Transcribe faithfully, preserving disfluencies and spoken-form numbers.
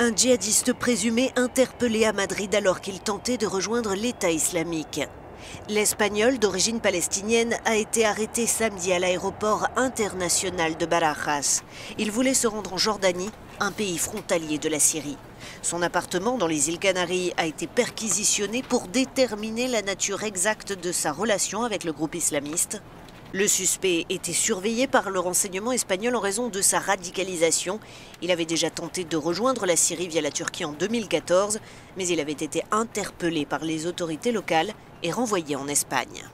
Un djihadiste présumé interpellé à Madrid alors qu'il tentait de rejoindre l'État islamique. L'Espagnol d'origine palestinienne a été arrêté samedi à l'aéroport international de Barajas. Il voulait se rendre en Jordanie, un pays frontalier de la Syrie. Son appartement dans les îles Canaries a été perquisitionné pour déterminer la nature exacte de sa relation avec le groupe islamiste. Le suspect était surveillé par le renseignement espagnol en raison de sa radicalisation. Il avait déjà tenté de rejoindre la Syrie via la Turquie en deux mille quatorze, mais il avait été interpellé par les autorités locales et renvoyé en Espagne.